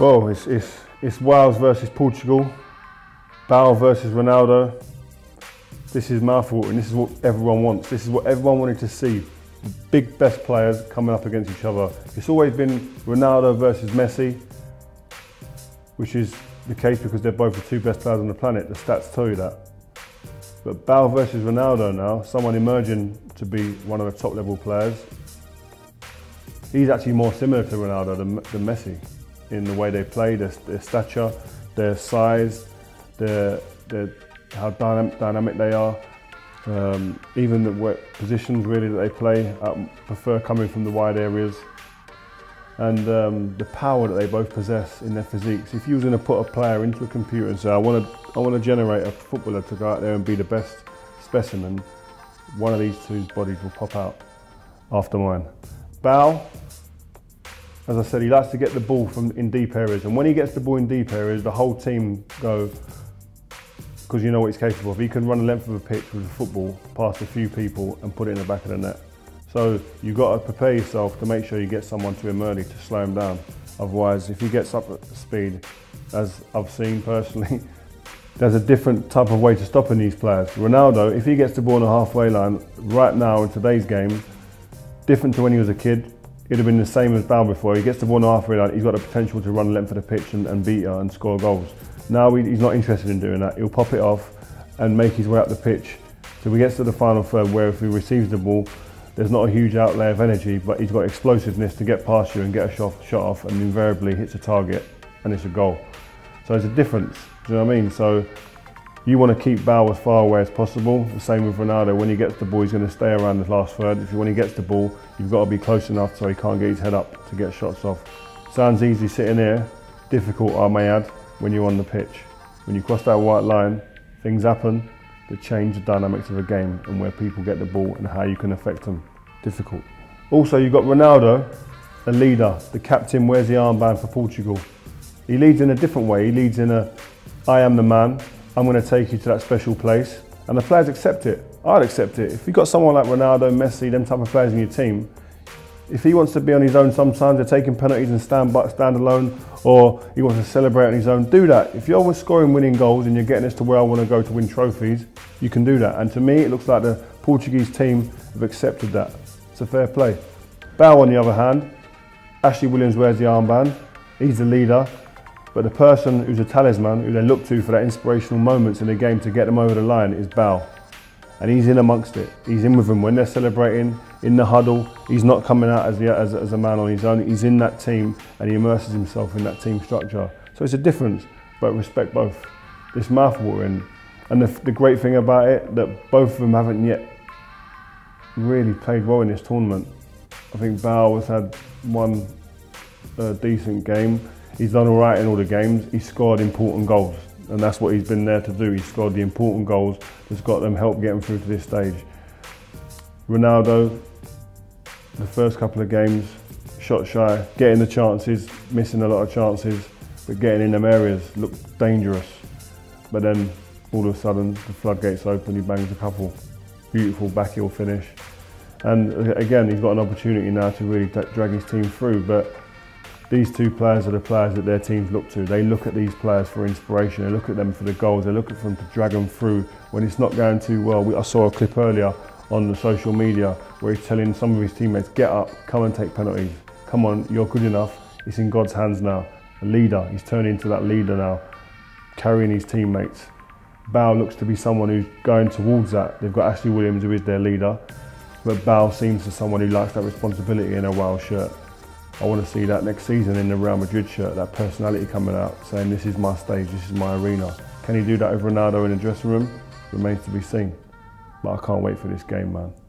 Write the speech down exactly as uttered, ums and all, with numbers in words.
Well, it's, it's, it's Wales versus Portugal, Bale versus Ronaldo. This is mouthwatering, this is what everyone wants. This is what everyone wanted to see. The big best players coming up against each other. It's always been Ronaldo versus Messi, which is the case because they're both the two best players on the planet. The stats tell you that. But Bale versus Ronaldo now, someone emerging to be one of the top level players. He's actually more similar to Ronaldo than, than Messi. In the way they play, their, their stature, their size, their, their how dynam dynamic they are, um, even the what positions really that they play. I prefer coming from the wide areas, and um, the power that they both possess in their physiques. If you was going to put a player into a computer and say, "I want to, I want to generate a footballer to go out there and be the best specimen," one of these two's bodies will pop out after mine. Bale, as I said, he likes to get the ball from in deep areas, and when he gets the ball in deep areas, the whole team go, because you know what he's capable of. He can run the length of a pitch with a football past a few people and put it in the back of the net. So you've got to prepare yourself to make sure you get someone to him early to slow him down. Otherwise, if he gets up at speed, as I've seen personally, there's a different type of way to stopping these players. Ronaldo, if he gets the ball on the halfway line right now in today's game, different to when he was a kid, it'd have been the same as Bale before. He gets the ball on the halfway line, he's got the potential to run the length of the pitch and, and beat her and score goals. Now he, he's not interested in doing that. He'll pop it off and make his way up the pitch till he gets to the final third, where if he receives the ball, there's not a huge outlay of energy, but he's got explosiveness to get past you and get a shot, shot off, and invariably hits a target and it's a goal. So it's a difference, do you know what I mean? So you want to keep Bale as far away as possible. The same with Ronaldo. When he gets the ball, he's going to stay around the last third. If, when he gets the ball, you've got to be close enough so he can't get his head up to get shots off. Sounds easy sitting here, difficult I may add, when you're on the pitch. When you cross that white line, things happen that change the dynamics of a game and where people get the ball and how you can affect them. Difficult. Also, you've got Ronaldo, the leader, the captain, wears the armband for Portugal. He leads in a different way. He leads in a, I am the man. I'm going to take you to that special place, and the players accept it. I'd accept it. If you've got someone like Ronaldo, Messi, them type of players in your team, if he wants to be on his own sometimes, they're taking penalties and stand by, stand alone, or he wants to celebrate on his own, do that. If you're always scoring winning goals and you're getting us to where I want to go to win trophies, you can do that. And to me, it looks like the Portuguese team have accepted that. It's a fair play. Bale, on the other hand, Ashley Williams wears the armband. He's the leader. But the person who's a talisman, who they look to for that inspirational moments in the game to get them over the line, is Bale. And he's in amongst it. He's in with them when they're celebrating, in the huddle. He's not coming out as, the, as, as a man on his own. He's in that team, and he immerses himself in that team structure. So it's a difference, but respect both. It's mouthwatering. And the, the great thing about it, that both of them haven't yet really played well in this tournament. I think Bale has had one uh, decent game. He's done all right in all the games. He's scored important goals, and that's what he's been there to do. He's scored the important goals that's got them help getting through to this stage. Ronaldo, the first couple of games, shot shy, getting the chances, missing a lot of chances, but getting in them areas, looked dangerous. But then all of a sudden, the floodgates open, he bangs a couple. Beautiful back heel finish. And again, he's got an opportunity now to really drag his team through, but these two players are the players that their teams look to. They look at these players for inspiration. They look at them for the goals. They look at them to drag them through when it's not going too well. We, I saw a clip earlier on the social media where he's telling some of his teammates, get up, come and take penalties. Come on, you're good enough. It's in God's hands now. A leader, he's turning into that leader now, carrying his teammates. Bale looks to be someone who's going towards that. They've got Ashley Williams, who is their leader, but Bale seems to someone who likes that responsibility in a Wales shirt. I want to see that next season in the Real Madrid shirt, that personality coming out, saying this is my stage, this is my arena. Can he do that with Ronaldo in the dressing room? Remains to be seen. But I can't wait for this game, man.